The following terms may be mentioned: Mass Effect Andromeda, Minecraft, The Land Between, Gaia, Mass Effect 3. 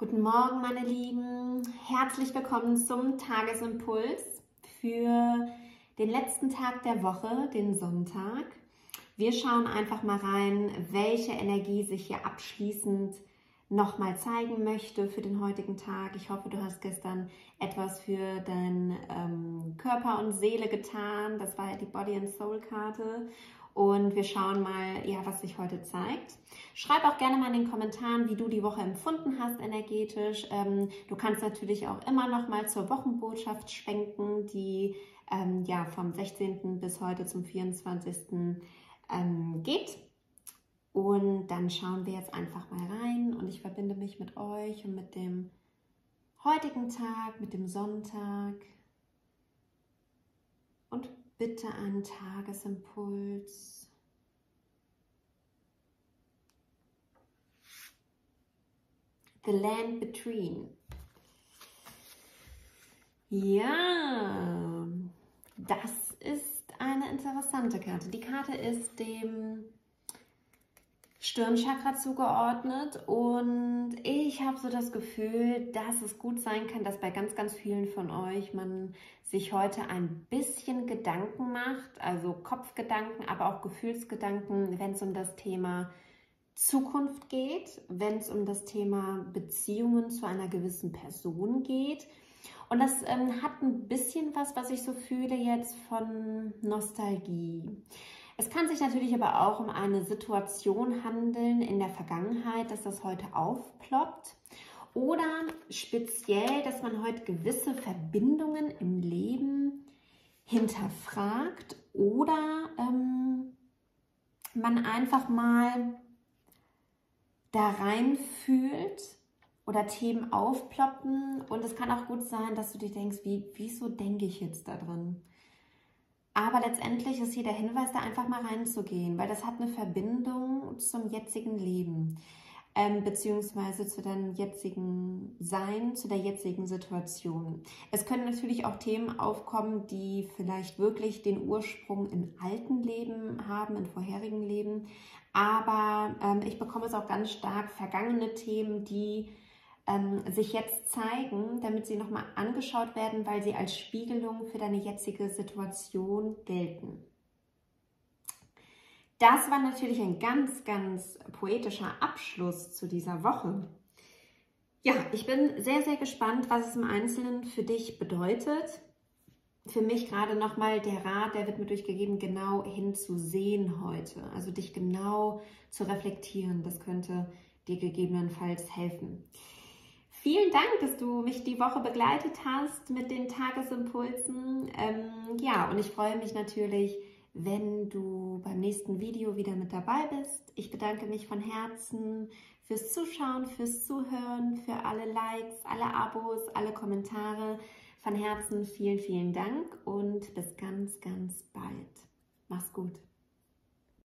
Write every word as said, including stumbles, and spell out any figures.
Guten Morgen, meine Lieben. Herzlich willkommen zum Tagesimpuls für den letzten Tag der Woche, den Sonntag. Wir schauen einfach mal rein, welche Energie sich hier abschließend nochmal zeigen möchte für den heutigen Tag. Ich hoffe, du hast gestern etwas für deinen ähm, Körper und Seele getan. Das war ja die Body and Soul Karte. Und wir schauen mal, ja, was sich heute zeigt. Schreib auch gerne mal in den Kommentaren, wie du die Woche empfunden hast energetisch. Ähm, du kannst natürlich auch immer noch mal zur Wochenbotschaft schwenken, die ähm, ja, vom sechzehnten bis heute zum vierundzwanzigsten Ähm, geht. Und dann schauen wir jetzt einfach mal rein. Und ich verbinde mich mit euch und mit dem heutigen Tag, mit dem Sonntag. Und bitte einen Tagesimpuls. The Land Between. Ja, das ist eine interessante Karte. Die Karte ist dem Stirnchakra zugeordnet und ich habe so das Gefühl, dass es gut sein kann, dass bei ganz, ganz vielen von euch man sich heute ein bisschen Gedanken macht, also Kopfgedanken, aber auch Gefühlsgedanken, wenn es um das Thema Zukunft geht, wenn es um das Thema Beziehungen zu einer gewissen Person geht. Und das ähm, hat ein bisschen was, was ich so fühle jetzt von Nostalgie. Es kann sich natürlich aber auch um eine Situation handeln in der Vergangenheit, dass das heute aufploppt. Oder speziell, dass man heute gewisse Verbindungen im Leben hinterfragt oder ähm, man einfach mal da reinfühlt oder Themen aufploppen. Und es kann auch gut sein, dass du dir denkst, wie, wieso denke ich jetzt da dran? Aber letztendlich ist hier der Hinweis, da einfach mal reinzugehen, weil das hat eine Verbindung zum jetzigen Leben, ähm, beziehungsweise zu deinem jetzigen Sein, zu der jetzigen Situation. Es können natürlich auch Themen aufkommen, die vielleicht wirklich den Ursprung in alten Leben haben, in vorherigen Leben. Aber ähm, ich bekomme es auch ganz stark vergangene Themen, die sich jetzt zeigen, damit sie nochmal angeschaut werden, weil sie als Spiegelung für deine jetzige Situation gelten. Das war natürlich ein ganz, ganz poetischer Abschluss zu dieser Woche. Ja, ich bin sehr, sehr gespannt, was es im Einzelnen für dich bedeutet. Für mich gerade nochmal der Rat, der wird mir durchgegeben, genau hinzusehen heute. Also dich genau zu reflektieren, das könnte dir gegebenenfalls helfen. Vielen Dank, dass du mich die Woche begleitet hast mit den Tagesimpulsen. Ähm, ja, und ich freue mich natürlich, wenn du beim nächsten Video wieder mit dabei bist. Ich bedanke mich von Herzen fürs Zuschauen, fürs Zuhören, für alle Likes, alle Abos, alle Kommentare. Von Herzen vielen, vielen Dank und bis ganz, ganz bald. Mach's gut.